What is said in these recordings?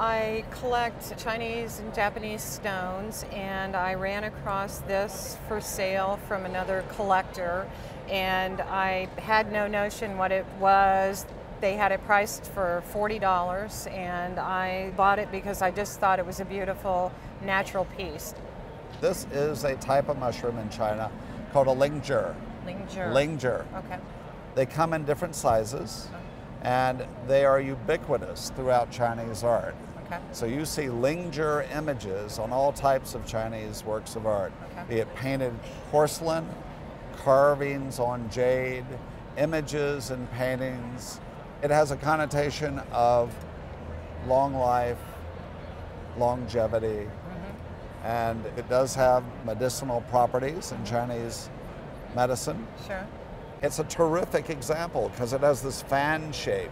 I collect Chinese and Japanese stones, and I ran across this for sale from another collector, and I had no notion what it was. They had it priced for $40, and I bought it because I just thought it was a beautiful natural piece. This is a type of mushroom in China called a Lingzhi. Lingzhi. Lingzhi. Okay. They come in different sizes, and they are ubiquitous throughout Chinese art. Okay. So you see Lingzhi images on all types of Chinese works of art, okay. Be it painted porcelain, carvings on jade, images and paintings. It has a connotation of long life, longevity, and it does have medicinal properties in Chinese medicine. Sure. It's a terrific example because it has this fan shape,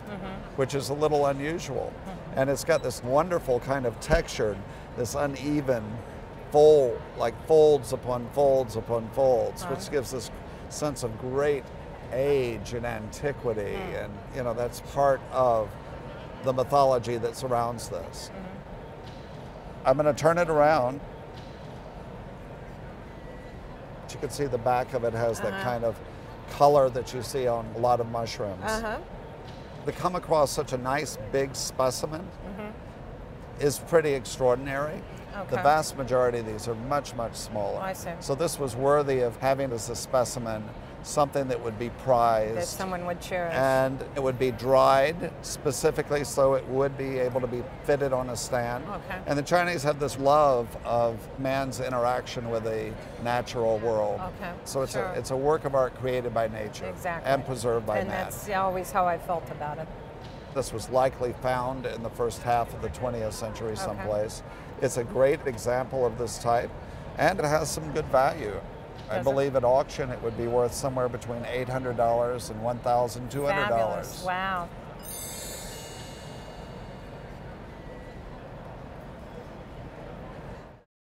which is a little unusual. And it's got this wonderful kind of texture, this uneven fold, like folds upon folds, which gives this sense of great age and antiquity. And, you know, that's part of the mythology that surrounds this. I'm going to turn it around. But you can see the back of it has that kind of color that you see on a lot of mushrooms. To come across such a nice big specimen is pretty extraordinary. Okay. The vast majority of these are much, much smaller. Oh, I see. So this was worthy of having as a specimen something that would be prized. That someone would cherish. And it would be dried specifically so it would be able to be fitted on a stand. Okay. And the Chinese have this love of man's interaction with the natural world. Okay. So it's, it's a work of art created by nature and preserved by man. And that's always how I felt about it. This was likely found in the first half of the 20th century someplace. It's a great example of this type, and it has some good value. I believe at auction it would be worth somewhere between $800 and $1,200. Fabulous. Wow.